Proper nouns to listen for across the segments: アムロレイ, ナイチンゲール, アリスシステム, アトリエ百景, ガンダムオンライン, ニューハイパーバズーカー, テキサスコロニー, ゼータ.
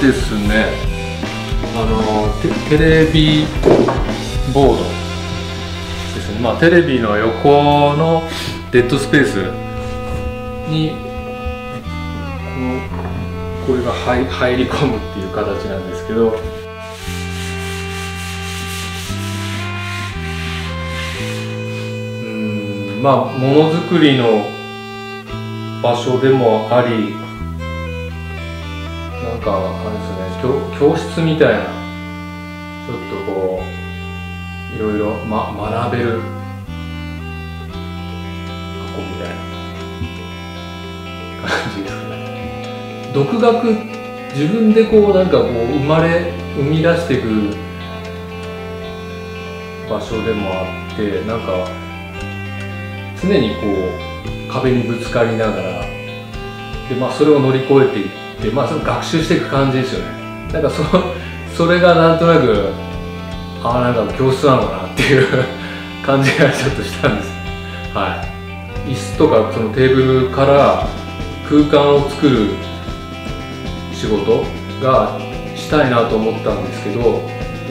ですね、テレビボードですね、まあ、テレビの横のデッドスペースにこれが入り込むっていう形なんですけど。まあ、ものづくりの場所でもあり、なんかあれですね、教室みたいな、ちょっとこういろいろ、学べる箱みたいな感じですね。独学、自分でこうなんかこう生み出していく場所でもあって、なんか。常にこう壁にぶつかりながらで、それを乗り越えていって、その学習していく感じですよね。なんかそれがなんとなくなんか教室なのかなっていう感じがちょっとしたんです。はい、椅子とかそのテーブルから空間を作る仕事がしたいなと思ったんですけど、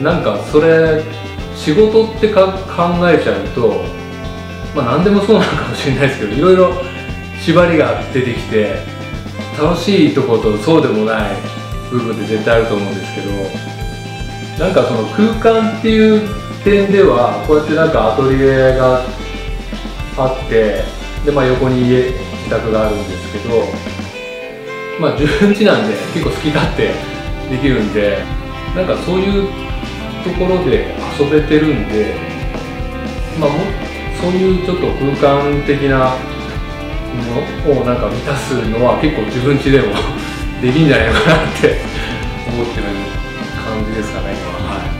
なんかそれ仕事って考えちゃうと。何でもそうなのかもしれないですけど、いろいろ縛りが出てきて、楽しいところとそうでもない部分って絶対あると思うんですけど、なんかその空間っていう点ではこうやってなんかアトリエがあって、で、横に自宅があるんですけど、自分家なんで結構好き勝手できるんで、なんかそういうところで遊べてるんで、そういうちょっと空間的なものをなんか満たすのは結構自分家でもできんじゃないかなって思ってる感じですかね、今は。はい。